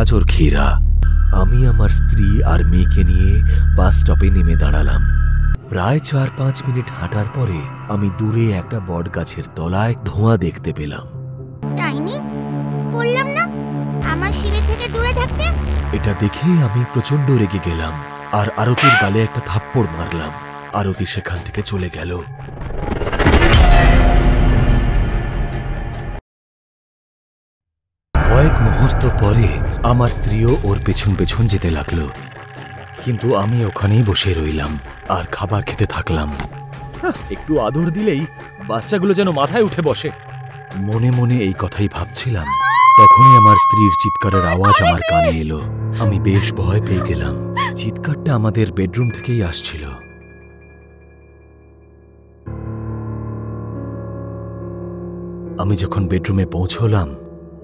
কাজর ঘেরা। আমি আমার স্ত্রী আর মেয়েকে নিয়ে বাস স্টপে নেমে দাঁড়ালাম। প্রায় ৪-৫ মিনিট হাঁটার পরে আমি দূরে একটা বট গাছের তলায় ধোঁয়া দেখতে পেলাম। এটা দেখে আমি প্রচন্ড রেগে গেলাম আর আরতির গালে একটা থাপ্পড় মারলাম। আরতি সেখান থেকে চলে গেল। কয়েক মুহূর্ত পরে আমার স্ত্রীও ওর পেছন পেছন যেতে লাগলো, কিন্তু আমি ওখানেই বসে রইলাম আর খাবার খেতে থাকলাম। একটু আদর দিলেই বাচ্চাগুলো যেন মাথায় উঠে বসে। মনে মনে এই কথাই ভাবছিলাম, তখনই আমার স্ত্রীর চিৎকারের আওয়াজ আমার কানে এলো। আমি বেশ ভয় পেয়ে গেলাম। চিৎকারটা আমাদের বেডরুম থেকেই আসছিল। আমি যখন বেডরুমে পৌঁছলাম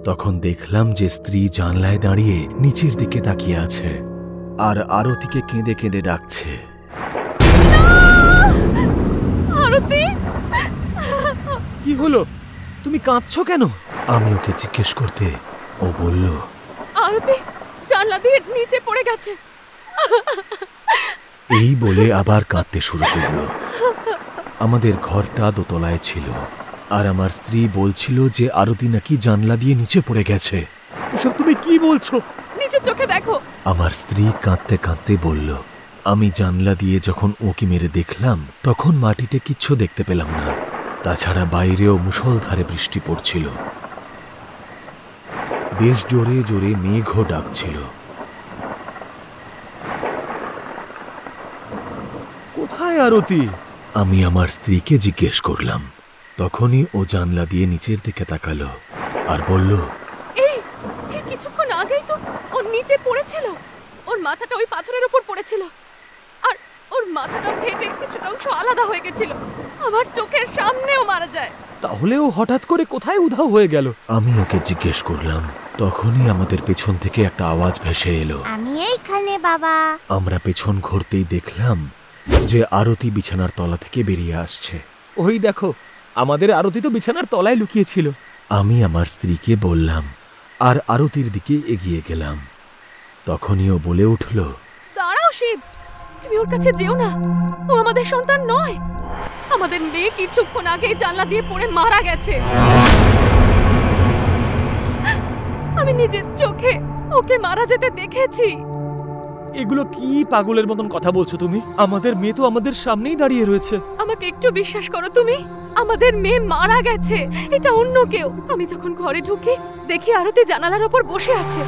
তখন দেখলাম যে স্ত্রী জানলায় দাঁড়িয়ে নিচের দিকে তাকিয়ে আছে আর আরতিকে কেঁদে কেঁদে ডাকছে। কি হলো, তুমি কাঁদছো কেন? আমি ওকে জিজ্ঞেস করতে ও বলল, আরতি জানলা দিয়ে নিচে পড়ে গেছে। এই বলে আবার কাঁদতে শুরু করলো। আমাদের ঘরটা দোতলায় ছিল আর আমার স্ত্রী বলছিল যে আরতি নাকি জানলা দিয়ে নিচে পড়ে গেছে। এসব তুমি কি বলছো? নিচে চোখে দেখো, আমার স্ত্রী কাঁদতে কাঁদতে বলল। আমি জানলা দিয়ে যখন ওকে মেরে দেখলাম তখন মাটিতে কিচ্ছু দেখতে পেলাম না। তাছাড়া বাইরেও মুষলধারে বৃষ্টি পড়ছিল, বেশ জোরে জোরে মেঘও ডাকছিল। কোথায় আরতি? আমি আমার স্ত্রীকে জিজ্ঞেস করলাম। তখনই ও জানলা দিয়ে নিচের দিকে তাকালো আর বলল, এই কিছুক্ষণ আগেই তো ও নিচে পড়েছিল। ওর মাথাটা ওই পাথরের উপর পড়েছিল আর ওর মাথাটা ফেটে কিছুটা অংশ আলাদা হয়ে গেছিল। আমার চোখের সামনেও মারা যায়। তাহলে ও হঠাৎ করে কোথায় উধাও হয়ে গেল? আমি ওকে জিজ্ঞেস করলাম। তখনই আমাদের পেছন থেকে একটা আওয়াজ ভেসে এলো, আমি এইখানে বাবা। আমরা পেছন ঘুরতেই দেখলাম যে আরতি বিছানার তলা থেকে বেরিয়ে আসছে। ওই দেখো, আমাদের আরতি তো বিছানার তলায় লুকিয়েছিল। আমি আমার স্ত্রীকে বললাম আর আরতির দিকে এগিয়ে গেলাম। তখনই ও বলে উঠল, দাঁড়াও শিব, তুমি ওর কাছে যেও না, ও আমাদের সন্তান নয়। আমাদের মেয়ে কিছুক্ষণ আগে জানলা দিয়ে পড়ে মারা গেছে। আমি নিজের চোখে ওকে মারা যেতে দেখেছি। এগুলো কি পাগলের মতন কথা বলছো তুমি? আমাদের মেয়ে তো আমাদের সামনেই দাঁড়িয়ে রয়েছে। আমাকে একটু বিশ্বাস করো তুমি, আমাদের মেয়ে মারা গেছে, এটা অন্য কেউ। আমি যখন ঘরে ঢুকি দেখি আরতি জানালার উপর বসে আছে।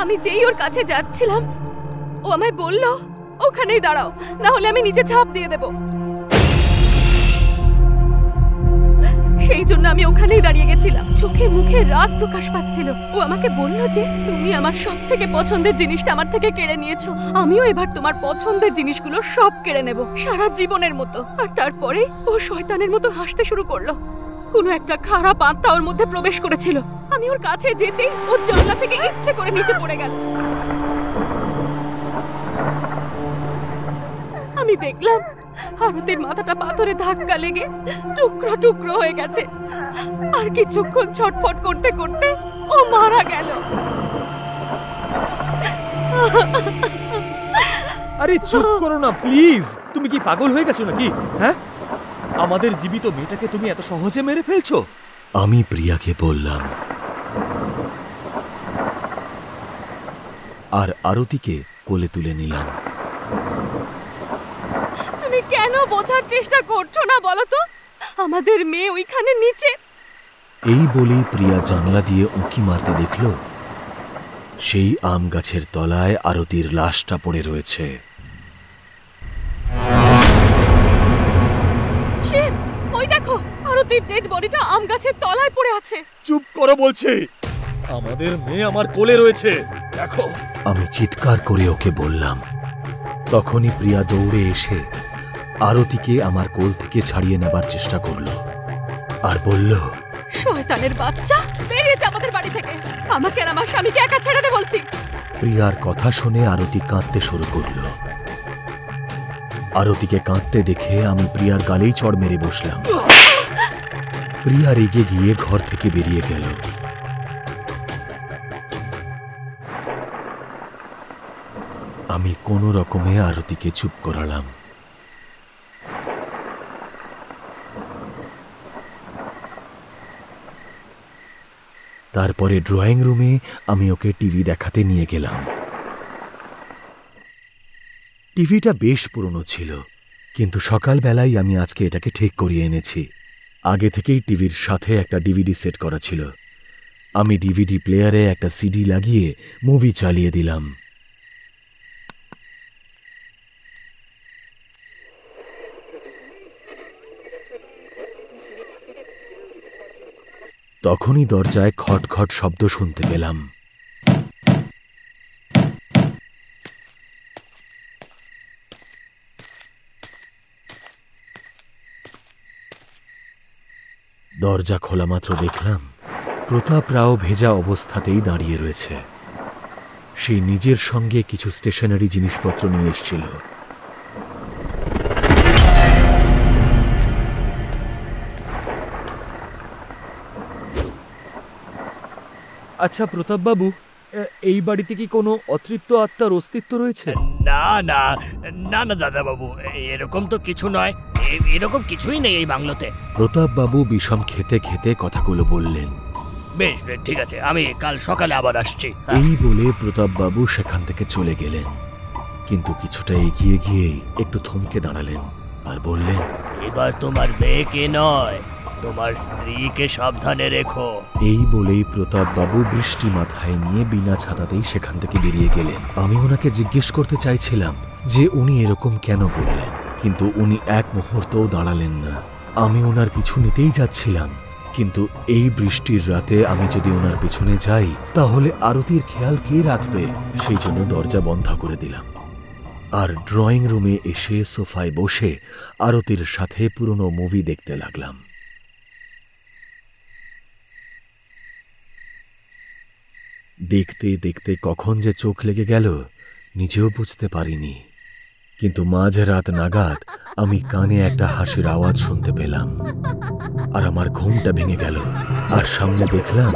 আমি যেই ওর কাছে যাচ্ছিলাম ও আমায় বলল, ওখানেই দাঁড়াও, না হলে আমি নিচে ঝাঁপ দিয়ে দেব। সেই জন্য আমি ওখানেই দাঁড়িয়ে গেছিলাম। চোখে মুখে রাগ প্রকাশ পাচ্ছিল। ও আমাকে বলল যে তুমি আমার সবথেকে পছন্দের জিনিসটা আমার থেকে কেড়ে নিয়েছো, আমিও এবার তোমার পছন্দের জিনিসগুলো সব কেড়ে নেব, সারা জীবনের মতো। আর তারপরে ও শয়তানের মতো হাসতে শুরু করলো। কোনো একটা খারাপ আত্মা ওর মধ্যে প্রবেশ করেছিল। আমি ওর কাছে যেতেই ও জানলা থেকে ইচ্ছে করে নিচে পড়ে গেল। আমি দেখলাম আরতির মাথাটা পাথরে ধাক্কা লেগে টুকরো টুকরো হয়ে গেছে আর কিছুক্ষণ ছটফট করতে করতে ও মারা গেল। আরে চুপ করো না প্লিজ, তুমি কি পাগল হয়ে গেছো নাকি? হ্যাঁ, আমাদের জীবিত মেয়েটাকে তুমি এত সহজে মেরে ফেলছো? আমি প্রিয়াকে বললাম আর আরতিকে কোলে তুলে নিলাম। কেন বোঝার চেষ্টা করছো না বলো তো, আমাদের মেয়ে ওইখানে নিচে। এই বলেই প্রিয়া জানলা দিয়ে উঁকি মারতে দেখলো সেই আম গাছের তলায় আরতির লাশটা পড়ে রয়েছে। শিব, ওই দেখো, আরতির ডেড বডিটা আম গাছের তলায় পড়ে আছে। চুপ করো বলছি, আমাদের মেয়ে আমার কোলে রয়েছে, দেখো। আমি চিৎকার করে ওকে বললাম। তখনই প্রিয়া দৌড়ে এসে আরতিকে আমার কোল থেকে ছাড়িয়ে নেবার চেষ্টা করলো আর বলল, শয়তানের বাচ্চা, বেরিয়ে যা আমাদের বাড়ি থেকে, আমাকে আর আমার স্বামীকে একা ছেড়ে দে বলছি। প্রিয়ার কথা শুনে আরতি কাঁদতে শুরু করলো। আরতিকে কাঁদতে দেখে আমি প্রিয়ার গালেই চড় মেরে বসলাম। প্রিয়া রেগে গিয়ে ঘর থেকে বেরিয়ে গেল। আমি কোনো রকমে আরতিকে চুপ করালাম। তারপরে ড্রয়িং রুমে আমি ওকে টিভি দেখাতে নিয়ে গেলাম। টিভিটা বেশ পুরনো ছিল, কিন্তু সকালবেলাই আমি আজকে এটাকে ঠিক করিয়ে এনেছি। আগে থেকেই টিভির সাথে একটা ডিভিডি সেট করা ছিল। আমি ডিভিডি প্লেয়ারে একটা সিডি লাগিয়ে মুভি চালিয়ে দিলাম। তখনই দরজায় খটখট শব্দ শুনতে পেলাম। দরজা খোলা মাত্র দেখলাম প্রতাপ রাও ভেজা অবস্থাতেই দাঁড়িয়ে রয়েছে। সে নিজের সঙ্গে কিছু স্টেশনারি জিনিসপত্র নিয়ে এসেছিল। আচ্ছা প্রতাপবাবু, এই বাড়িতে কি কোনো অতৃপ্ত আত্মার অস্তিত্ব রয়েছে? না না না না দাদাবাবু, এরকম তো কিছু নয়, এরকম কিছুই নেই এই বাংলোতে। প্রতাপবাবু বিষম খেতে খেতে কথাগুলো বললেন। বেশ বেশ, ঠিক আছে, আমি কাল সকালে আবার আসছি। এই বলে প্রতাপবাবু সেখান থেকে চলে গেলেন, কিন্তু কিছুটা এগিয়ে গিয়ে একটু থমকে দাঁড়ালেন আর বললেন, এবার তোমার মেয়েকে নয় তোমার স্ত্রীকে সাবধানে রেখো। এই বলেই প্রতাপবাবু বৃষ্টি মাথায় নিয়ে বিনা ছাতাতেই সেখান থেকে বেরিয়ে গেলেন। আমি ওনাকে জিজ্ঞেস করতে চাইছিলাম যে উনি এরকম কেন বললেন, কিন্তু উনি এক মুহূর্তও দাঁড়ালেন না। আমি ওনার পিছু নিতেই যাচ্ছিলাম, কিন্তু এই বৃষ্টির রাতে আমি যদি ওনার পিছনে যাই তাহলে আরতির খেয়াল কে রাখবে, সেই জন্য দরজা বন্ধ করে দিলাম। আর ড্রয়িং রুমে এসে সোফায় বসে আরতির সাথে পুরনো মুভি দেখতে লাগলাম। দেখতে দেখতে কখন যে চোখ লেগে গেল নিজেও বুঝতে পারিনি, কিন্তু মাঝরাত নাগাদ আমি কানে একটা হাসির আওয়াজ শুনতে পেলাম আর আমার ঘুমটা ভেঙে গেল। আর সামনে দেখলাম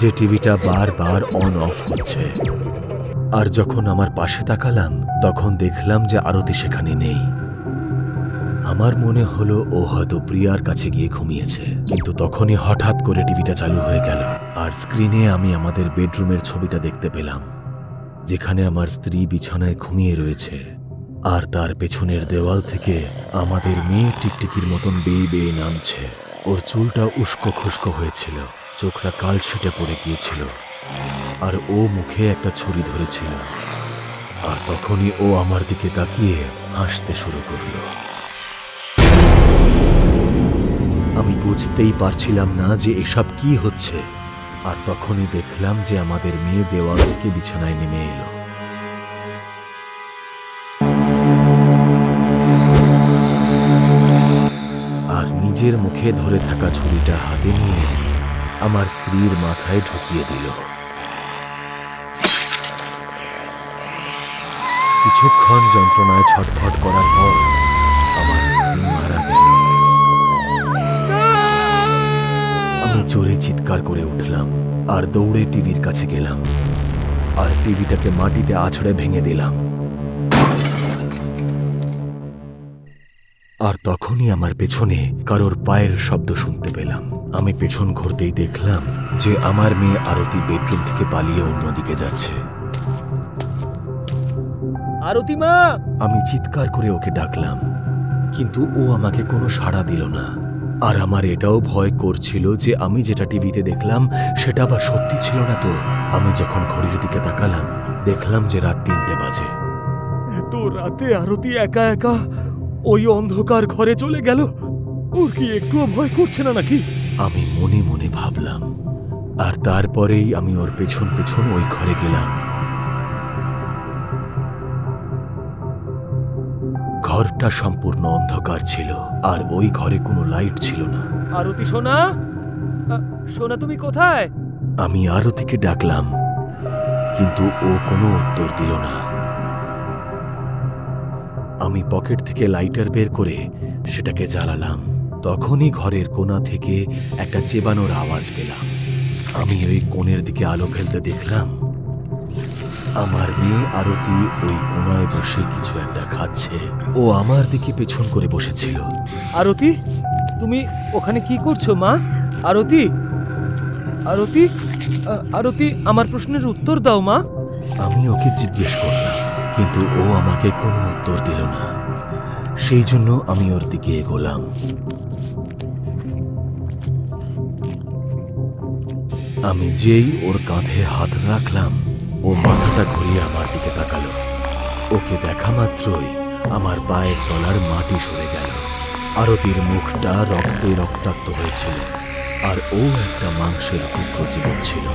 যে টিভিটা বারবার অন অফ হচ্ছে, আর যখন আমার পাশে তাকালাম তখন দেখলাম যে আরতি সেখানে নেই। আমার মনে হলো ও হয়তো প্রিয়ার কাছে গিয়ে ঘুমিয়েছে, কিন্তু তখনই হঠাৎ করে টিভিটা চালু হয়ে গেল আর স্ক্রিনে আমি আমাদের বেডরুমের ছবিটা দেখতে পেলাম, যেখানে আমার স্ত্রী বিছানায় ঘুমিয়ে রয়েছে আর তার পেছনের দেওয়াল থেকে আমাদের মেয়ে টিকটিকির মতন বেয়ে বেয়ে নামছে। ওর চুলটা উস্কো খুস্কো হয়েছিল, চোখটা কালশিটে পড়ে গিয়েছিল আর ও মুখে একটা ছুরি ধরেছিল। আর তখনই ও আমার দিকে তাকিয়ে হাসতে শুরু করলো। আমি বুঝতেই পারছিলাম না যে এসব কি হচ্ছে, আর তখনই দেখলাম যে আমাদের মেয়ে দেওয়াল থেকে বিছানায় নেমে এলো। আর নিজের মুখে ধরে থাকা ছুরিটা হাতে নিয়ে আমার স্ত্রীর মাথায় ঢুকিয়ে দিল। কিছুক্ষণ যন্ত্রণায় ছটফট করার পর আমার স্ত্রী মারা গেল। আমি জোরে চিৎকার করে উঠলাম আর দৌড়ে টিভির কাছে গেলাম আর টিভিটাকে মাটিতে আছড়ে ভেঙে দিলাম। আর তখনই আমার পেছনে কারোর পায়ের শব্দ শুনতে পেলাম। আমি পেছন ঘুরতেই দেখলাম যে আমার মেয়ে আরতি বেডরুম থেকে পালিয়ে অন্যদিকে যাচ্ছে। আরতি মা! আমি চিৎকার করে ওকে ডাকলাম, কিন্তু ও আমাকে কোনো সাড়া দিল না। আর আমার এটাও ভয় করছিল যে আমি যেটা টিভিতে দেখলাম সেটা আবার সত্যি ছিল না তো। আমি যখন ঘড়ির দিকে তাকালাম দেখলাম যে রাত 3টে বাজে। এত রাতে আরতি একা একা ওই অন্ধকার ঘরে চলে গেল, ওর কি একটুও ভয় করছে না নাকি, আমি মনে মনে ভাবলাম। আর তারপরেই আমি ওর পেছন পেছন ওই ঘরে গেলাম। ঘরটা সম্পূর্ণ অন্ধকার ছিল আর ওই ঘরে কোনো লাইট ছিল না। আরতি সোনা, সোনা তুমি কোথায়? আমি আরতিকে ডাকলাম, কিন্তু ও কোনো উত্তর দিল না। আমি পকেট থেকে লাইটার বের করে সেটাকে জ্বালালাম। তখনই ঘরের কোণা থেকে একটা চেবানোর আওয়াজ পেলাম। আমি ওই কোণের দিকে আলো ফেলতে দেখলাম আমার মেয়ে আরতি ওই কোণায় বসে কিছু একটা খাচ্ছে। ও আমার দিকে পেছন করে বসেছিল। আরতি, তুমি ওখানে কি করছো মা? আরতি, আরতি, আরতি, আমার প্রশ্নের উত্তর দাও মা। আমি ওকে জিজ্ঞেস করলাম, কিন্তু ও আমাকে কোনো উত্তর দিল না। সেই জন্য আমি ওর দিকে এগোলাম। আমি যেই ওর কাঁধে হাত রাখলাম, ও মাথাটা ঘুরিয়ে আমার দিকে তাকালো। ওকে দেখা মাত্রই আমার পায়ের তলার মাটি সরে গেল। আরতির মুখটা রক্তে রক্তাক্ত হয়েছিল, আর ও একটা মাংসের টুকরো চিবোচ্ছিল।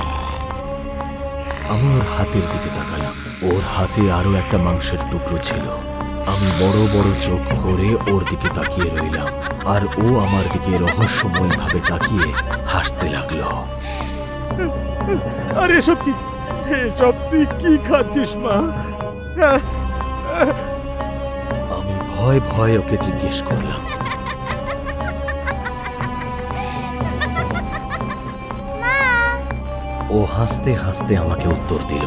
আমি ওর হাতের দিকে তাকালাম। ওর হাতে আরো একটা মাংসের টুকরো ছিল। আমি বড় বড় চোখ করে ওর দিকে তাকিয়ে রইলাম, আর ও আমার দিকে রহস্যময় ভাবে তাকিয়ে হাসতে লাগলো। আরে এসব কি? এসব তুই কি খাচ্ছিস মা? আমি ভয় ভয় ওকে জিজ্ঞেস করলাম। ও হাসতে হাসতে আমাকে উত্তর দিল।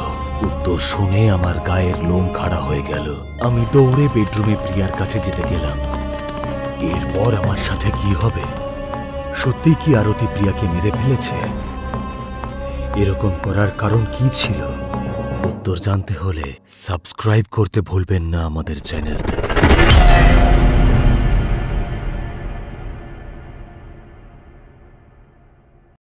উত্তর শুনে আমার গায়ের লোম খাড়া হয়ে গেল। আমি দৌড়ে বেডরুমে প্রিয়ার কাছে যেতে গেলাম। এরপর আমার সাথে কি হবে? সত্যি কি আরতি প্রিয়াকে মেরে ফেলেছে? এরকম করার কারণ কি ছিল? উত্তর জানতে হলে সাবস্ক্রাইব করতে ভুলবেন না আমাদের চ্যানেলটা।